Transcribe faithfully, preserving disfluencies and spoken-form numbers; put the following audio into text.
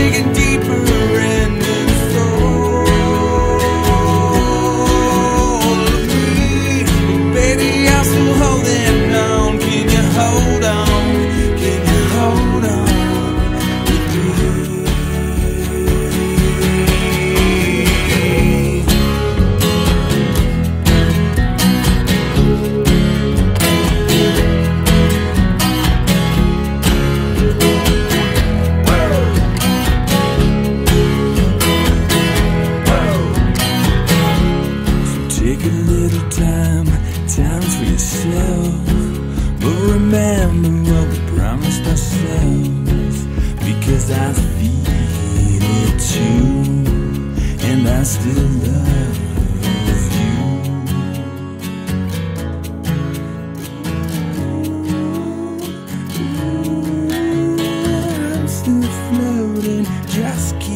digging deeper in the soul of me. But baby, I'm still holding on. Can you hold on? Can you hold on to time, time's for yourself. But remember what we promised ourselves, because I feel it too, and I still love you. Ooh, ooh, I'm still floating, just keep